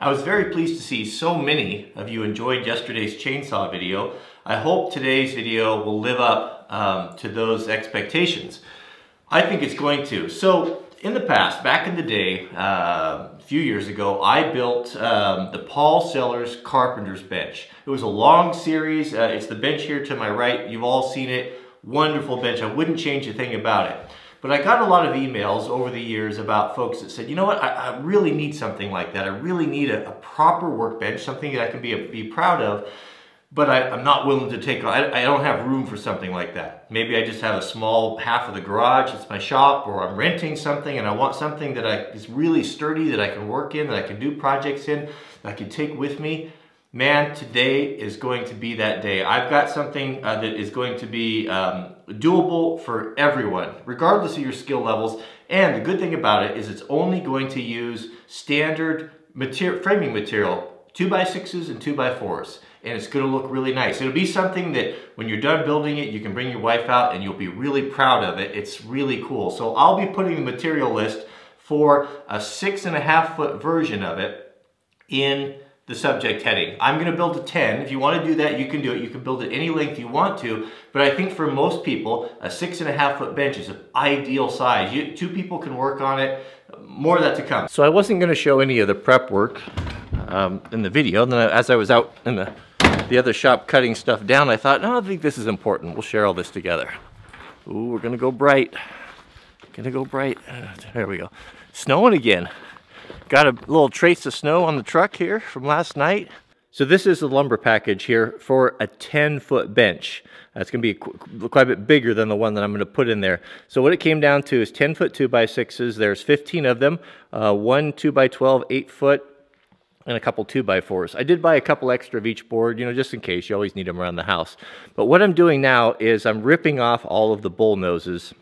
I was very pleased to see so many of you enjoyed yesterday's chainsaw video. I hope today's video will live up to those expectations. I think it's going to. So in the past, back in the day, a few years ago, I built the Paul Sellers Carpenter's Bench. It was a long series. It's the bench here to my right. You've all seen it. Wonderful bench. I wouldn't change a thing about it. But I got a lot of emails over the years about folks that said, you know what, I really need something like that. I really need a proper workbench, something that I can be proud of, but I'm not willing to take on. I don't have room for something like that. Maybe I just have a small half of the garage, it's my shop, or I'm renting something and I want something that is really sturdy, that I can work in, that I can do projects in, that I can take with me. Man, today is going to be that day. I've got something that is going to be doable for everyone, regardless of your skill levels. And the good thing about it is it's only going to use standard framing material, 2x6s and 2x4s. And it's gonna look really nice. It'll be something that when you're done building it, you can bring your wife out and you'll be really proud of it. It's really cool. So I'll be putting the material list for a 6.5-foot version of it in the subject heading. I'm going to build a 10. If you want to do that, you can do it. You can build it any length you want to, but I think for most people, a 6.5-foot bench is an ideal size. Two people can work on it. More of that to come. So I wasn't going to show any of the prep work in the video. And then as I was out in the other shop cutting stuff down, I thought, no, I think this is important. We'll share all this together. Ooh, we're going to go bright. Gonna go bright. There we go. Snowing again. Got a little trace of snow on the truck here from last night. So this is the lumber package here for a 10-foot bench. That's going to be quite a bit bigger than the one that I'm going to put in there. So what it came down to is 10-foot 2x6s. There's 15 of them, one 2x12, 8-foot, and a couple 2x4s. I did buy a couple extra of each board, you know, just in case. You always need them around the house. But what I'm doing now is I'm ripping off all of the bull noses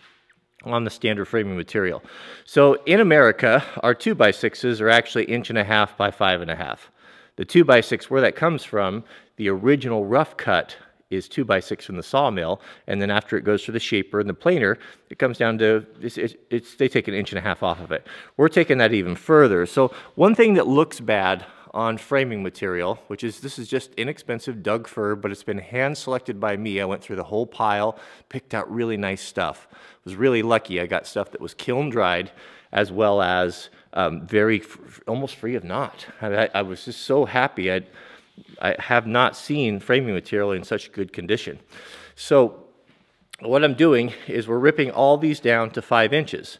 on the standard framing material. So in America, our 2x6s are actually 1.5 by 5.5. The 2x6, where that comes from, the original rough cut is 2x6 from the sawmill, and then after it goes through the shaper and the planer, it comes down to, they take 1.5 inches off of it. We're taking that even further. So one thing that looks bad on framing material, which is, this is just inexpensive Doug fir, but it's been hand selected by me. I went through the whole pile, picked out really nice stuff. Was really lucky. I got stuff that was kiln dried, as well as almost free of knot. I was just so happy. I have not seen framing material in such good condition. So what I'm doing is we're ripping all these down to 5 inches.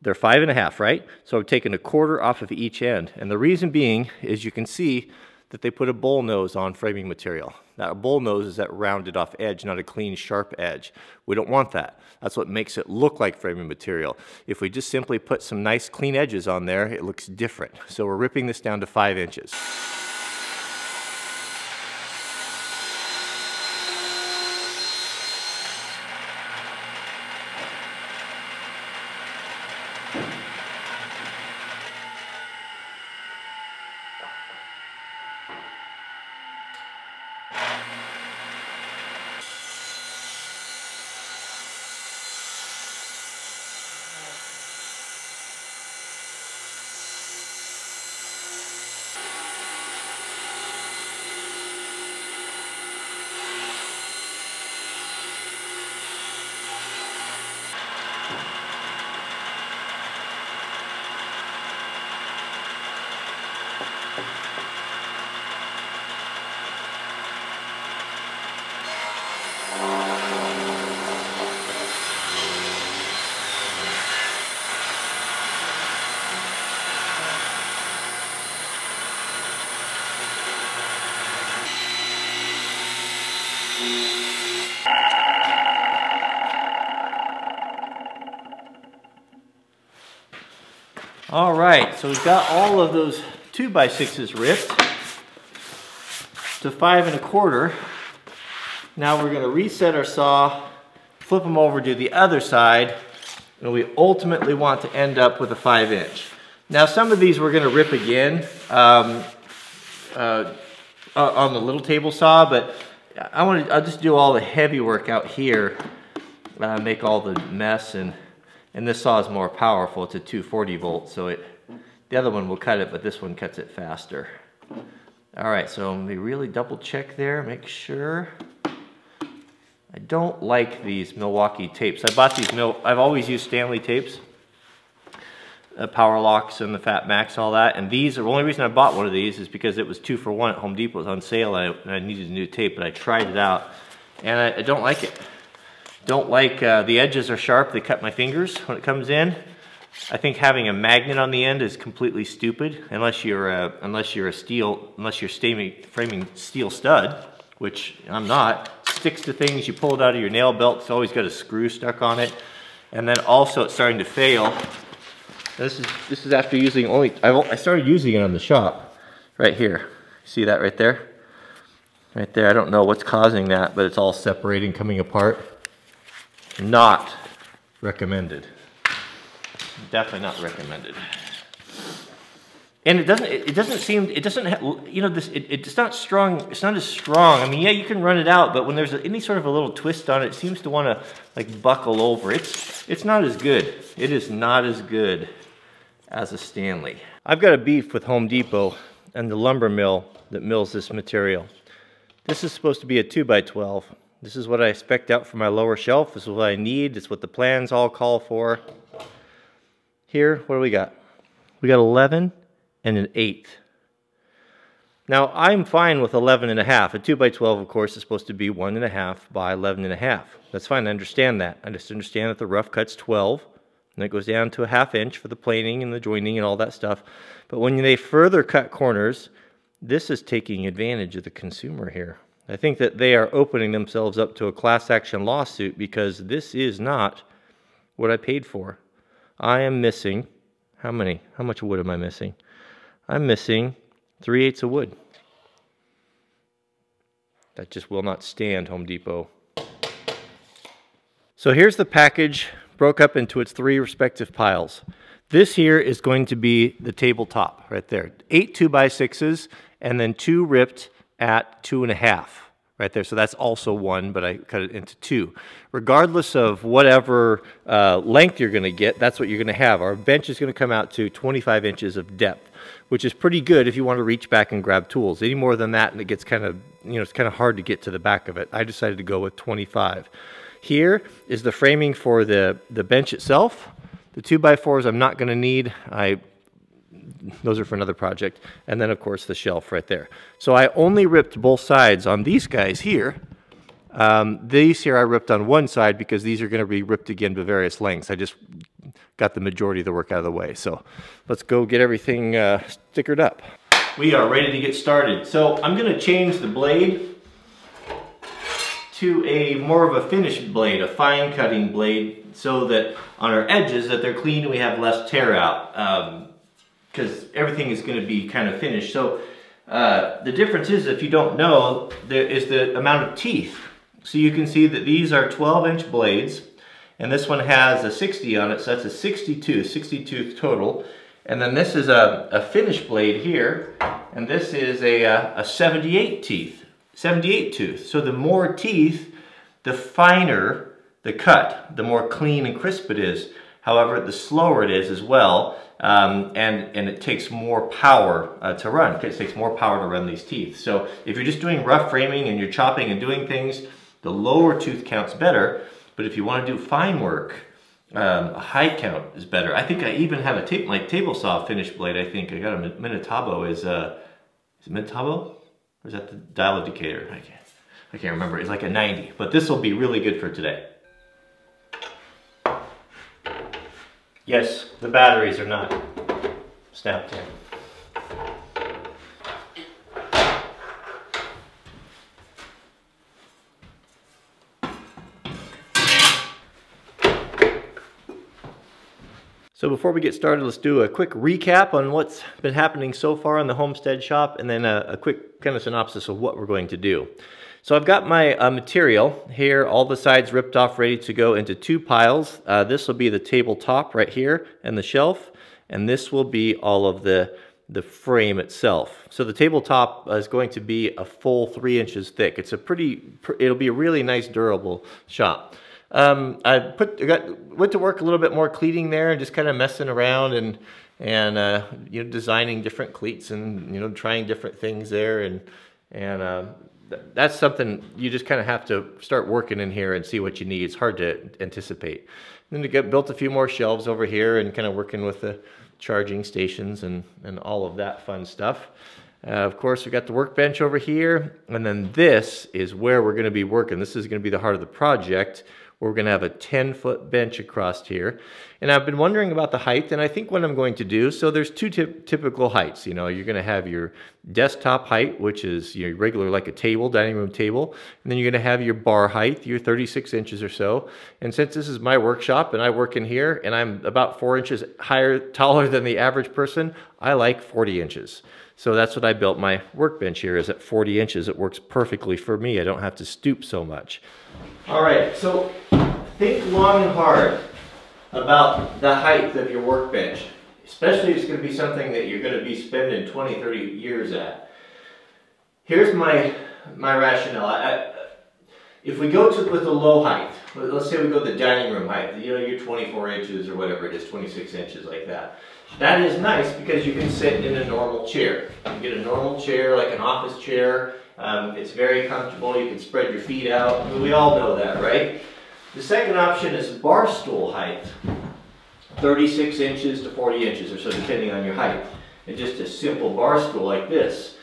They're 5.5, right? So I've taken 1/4 off of each end. And the reason being is you can see that they put a bull nose on framing material. Now, a bull nose is that rounded off edge, not a clean, sharp edge. We don't want that. That's what makes it look like framing material. If we just simply put some nice, clean edges on there, it looks different. So we're ripping this down to 5 inches. All right, so we've got all of those 2x6s ripped to 5.25. Now we're gonna reset our saw, flip them over to the other side, and we ultimately want to end up with a 5-inch. Now some of these we're gonna rip again on the little table saw, but I'll just do all the heavy work out here, make all the mess, and this saw is more powerful. It's a 240 volt, so it The other one will cut it, but this one cuts it faster. All right, so we really double check there, make sure. I don't like these Milwaukee tapes. I bought these, I've always used Stanley tapes, Power Locks and the Fat Max, all that. And these, the only reason I bought one of these is because it was 2 for 1 at Home Depot. It was on sale and I needed a new tape, but I tried it out and I don't like it. Don't like, the edges are sharp, they cut my fingers when it comes in. I think having a magnet on the end is completely stupid, unless you're framing steel stud, which I'm not. Sticks to things, you pull it out of your nail belt, it's always got a screw stuck on it. And then also it's starting to fail. This is after using only, I started using it on the shop right here. See that right there? Right there, I don't know what's causing that, but it's all separating, coming apart. Not recommended. Definitely not recommended. And it's not strong, it's not as strong. I mean, yeah, you can run it out, but when there's any sort of a little twist on it, it seems to want to like buckle over. It's not as good. It is not as good as a Stanley. I've got a beef with Home Depot and the lumber mill that mills this material. This is supposed to be a 2x12. This is what I spec'd out for my lower shelf. This is what I need. It's what the plans all call for. Here, what do we got? We got 11 and an 1/8. Now, I'm fine with 11 and a half. A 2x12, of course, is supposed to be 1.5 by 11.5. That's fine, I understand that. I just understand that the rough cut's 12, and it goes down to a 1/2 inch for the planing and the joining and all that stuff. But when they further cut corners, this is taking advantage of the consumer here. I think that they are opening themselves up to a class action lawsuit because this is not what I paid for. I am missing, how much wood am I missing? I'm missing 3/8 of wood. That just will not stand, Home Depot. So here's the package broke up into its 3 respective piles. This here is going to be the tabletop right there. 8 2x6s and then 2 ripped at 2.5. Right there, so that's also 1, but I cut it into 2. Regardless of whatever length you're gonna get, that's what you're gonna have. Our bench is gonna come out to 25 inches of depth, which is pretty good if you wanna reach back and grab tools. Any more than that, and it gets kind of, it's kind of hard to get to the back of it. I decided to go with 25. Here is the framing for the bench itself. The 2x4s I'm not gonna need. Those are for another project. And then, of course, the shelf right there. So I only ripped both sides on these guys here. These here I ripped on one side because these are going to be ripped again to various lengths. I just got the majority of the work out of the way. So let's go get everything stickered up. We are ready to get started. So I'm going to change the blade to a more of a finished blade, a fine cutting blade, so that on our edges that they're clean and we have less tear out. Because everything is going to be kind of finished. So the difference is, if you don't know, there is the amount of teeth. So you can see that these are 12-inch blades, and this one has a 60 on it, so that's a 62 total. And then this is a finished blade here, and this is a 78 tooth. So the more teeth, the finer the cut, the more clean and crisp it is. However, the slower it is as well, and it takes more power to run. It takes more power to run these teeth. So if you're just doing rough framing and you're chopping and doing things, the lower tooth count's better. But if you want to do fine work, a high count is better. I think I even have a table saw finished blade. I think I got a Minotabo. Is it Minotabo? Or is that the dial indicator? I can't remember. It's like a 90. But this will be really good for today. Yes, the batteries are not snapped in. So before we get started, let's do a quick recap on what's been happening so far in the homestead shop, and then a quick kind of synopsis of what we're going to do. So I've got my material here, all the sides ripped off, ready to go into 2 piles. This will be the tabletop right here and the shelf, and this will be all of the frame itself. So the tabletop is going to be a full 3 inches thick. It's a it'll be a really nice, durable shop. I went to work a little bit more cleaning there and just kind of messing around and and you know, designing different cleats and, you know, trying different things there, and that's something you just kind of have to start working in here and see what you need. It's hard to anticipate. And then to get built a few more shelves over here and kind of working with the charging stations and all of that fun stuff. Of course, we got the workbench over here, and then this is where we're going to be working. This is going to be the heart of the project. We're going to have a 10-foot bench across here. And I've been wondering about the height, and I think what I'm going to do, so there's two typical heights. You know, you're going to have your desktop height, which is, you know, regular like a table, dining room table. And then you're going to have your bar height, your 36 inches or so. And since this is my workshop and I work in here and I'm about 4 inches taller than the average person, I like 40 inches. So that's what I built my workbench here, is at 40 inches. It works perfectly for me. I don't have to stoop so much. All right, so think long and hard about the height of your workbench, especially if it's going to be something that you're going to be spending 20, 30 years at. Here's my rationale. If we go with the low height, let's say we go to the dining room height, you know, you're 24 inches or whatever it is, 26 inches like that. That is nice because you can sit in a normal chair. You get a normal chair, like an office chair. It's very comfortable. You can spread your feet out. We all know that, right? The second option is bar stool height, 36 inches to 40 inches or so, depending on your height. And just a simple bar stool like this.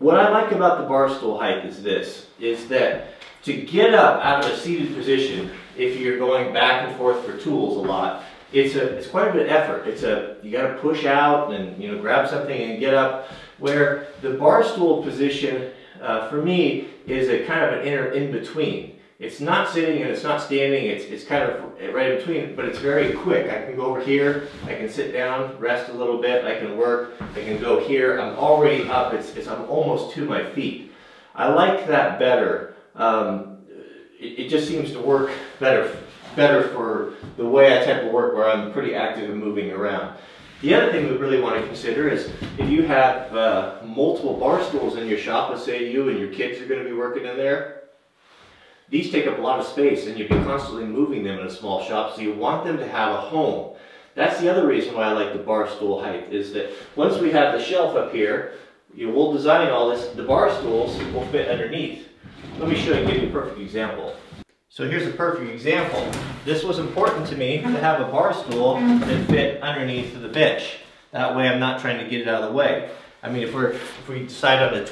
What I like about the bar stool height is this, is that to get up out of a seated position, if you're going back and forth for tools a lot, it's quite a bit of effort. You got to push out and, you know, grab something and get up. Where the bar stool position for me is a kind of an in between. It's not sitting and it's not standing. It's kind of right in between, but it's very quick. I can go over here. I can sit down, rest a little bit. I can work. I can go here. I'm already up. I'm almost to my feet. I like that better. It just seems to work better for the way I type of work where I'm pretty active and moving around. The other thing we really want to consider is if you have multiple bar stools in your shop, let's say you and your kids are going to be working in there, these take up a lot of space and you'd be constantly moving them in a small shop, so you want them to have a home. That's the other reason why I like the bar stool height, is that once we have the shelf up here, we'll design all this, the bar stools will fit underneath. Let me show you, give you a perfect example. So here's a perfect example. This was important to me, to have a bar stool that fit underneath the bench. That way I'm not trying to get it out of the way. I mean, if we decide on a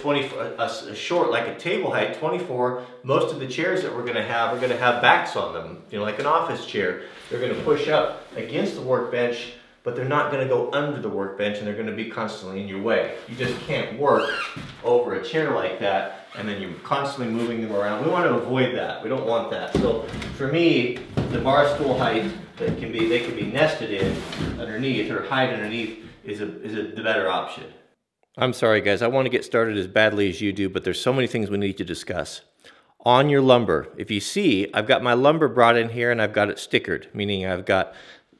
short, like a table height, 24, most of the chairs that we're gonna have are gonna have backs on them. You know, like an office chair. They're gonna push up against the workbench, but they're not gonna go under the workbench and they're gonna be constantly in your way. You just can't work over a chair like that, and then you're constantly moving them around. We want to avoid that. We don't want that. So for me, the bar stool height that they can be nested in underneath or hide underneath is the better option. I'm sorry guys, I want to get started as badly as you do, but there's so many things we need to discuss. On your lumber, if you see, I've got my lumber brought in here and I've got it stickered, meaning I've got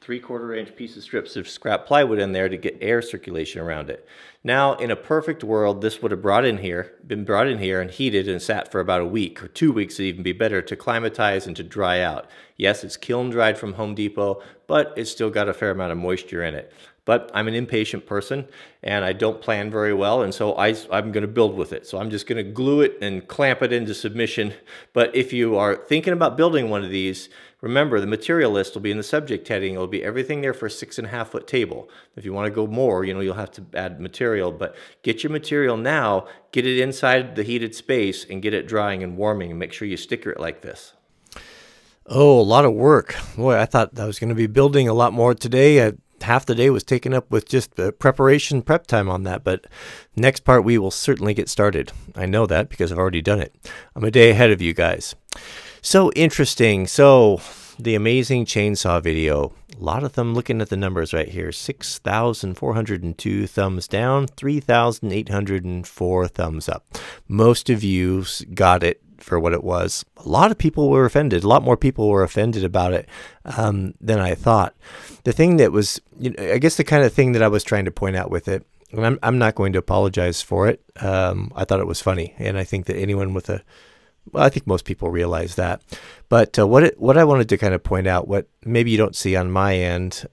3/4 inch piece of strips of scrap plywood in there to get air circulation around it. Now, in a perfect world, this would have been brought in here and heated and sat for about a week or 2 weeks, it'd even be better, to climatize and to dry out. Yes, it's kiln dried from Home Depot, but it's still got a fair amount of moisture in it. But I'm an impatient person and I don't plan very well, and so I'm gonna build with it. So I'm just gonna glue it and clamp it into submission. But if you are thinking about building one of these, remember the material list will be in the subject heading. It'll be everything there for a 6.5 foot table. If you wanna go more, you know, you'll have to add material, but get your material now, get it inside the heated space and get it drying and warming, and make sure you sticker it like this. Oh, a lot of work. Boy, I thought I was gonna be building a lot more today. Half the day was taken up with just the prep time on that, but next part we will certainly get started. I know that because I've already done it. I'm a day ahead of you guys. So interesting. So the amazing chainsaw video, a lot of them looking at the numbers right here, 6,402 thumbs down, 3,804 thumbs up. Most of you got it for what it was. A lot of people were offended. A lot more people were offended about it than I thought. The thing that was, you know, I guess the kind of thing that I was trying to point out with it, and I'm not going to apologize for it. I thought it was funny, and I think that anyone with a, well, I think most people realize that. But what I wanted to kind of point out, what maybe you don't see on my end,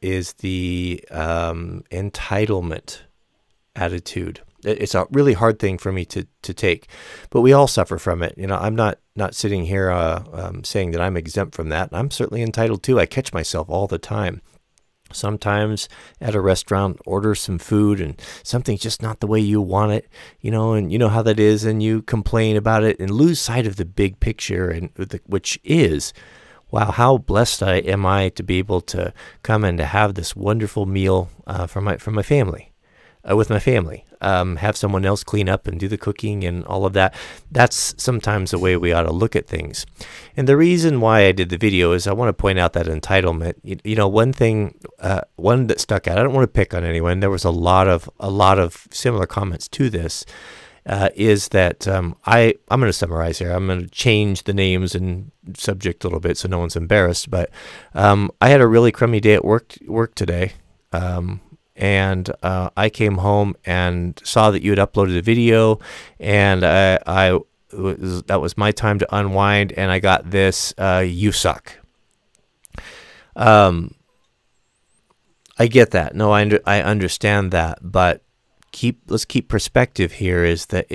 is the entitlement attitude. It's a really hard thing for me to take, but we all suffer from it. You know, I'm not sitting here saying that I'm exempt from that. I'm certainly entitled to. I catch myself all the time. Sometimes at a restaurant, order some food and something's just not the way you want it, you know, and you know how that is, and you complain about it and lose sight of the big picture, and which is, wow, how blessed am I to be able to come and to have this wonderful meal from my family, with my family, have someone else clean up and do the cooking and all of that. That's sometimes the way we ought to look at things. And the reason why I did the video is I want to point out that entitlement. You know, one thing, one that stuck out. I don't want to pick on anyone. There was a lot of similar comments to this. Is that I'm going to summarize here. I'm going to change the names and subject a little bit so no one's embarrassed. But I had a really crummy day at work today, and I came home and saw that you had uploaded a video, and that was my time to unwind, and I got this. You suck. I get that. No, I understand that, but. Let's keep perspective here. Is that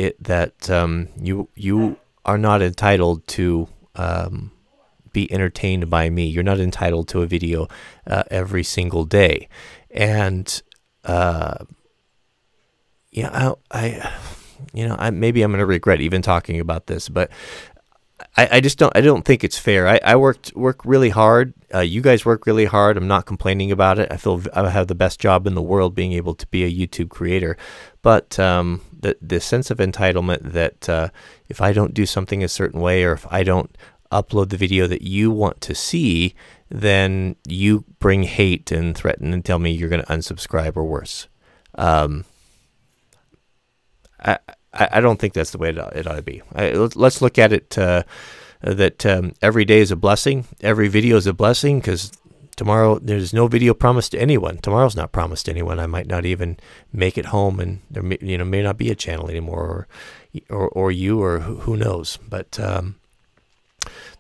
you are not entitled to be entertained by me. You're not entitled to a video every single day, and yeah, I maybe I'm gonna regret even talking about this, but. I just don't think it's fair. I work really hard. You guys work really hard. I'm not complaining about it. I feel I have the best job in the world being able to be a YouTube creator. But the sense of entitlement that if I don't do something a certain way, or if I don't upload the video that you want to see, then you bring hate and threaten and tell me you're going to unsubscribe or worse. I don't think that's the way it ought to be. Let's look at it that every day is a blessing. Every video is a blessing, because tomorrow there's no video promised to anyone. Tomorrow's not promised to anyone. I might not even make it home, and there may, you know, may not be a channel anymore, or you, or who knows. But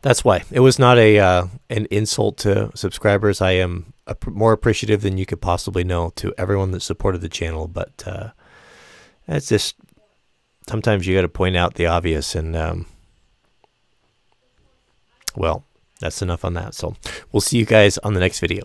that's why it was not an insult to subscribers. I am more appreciative than you could possibly know to everyone that supported the channel. But that's just. Sometimes you got to point out the obvious, and well, that's enough on that. So we'll see you guys on the next video.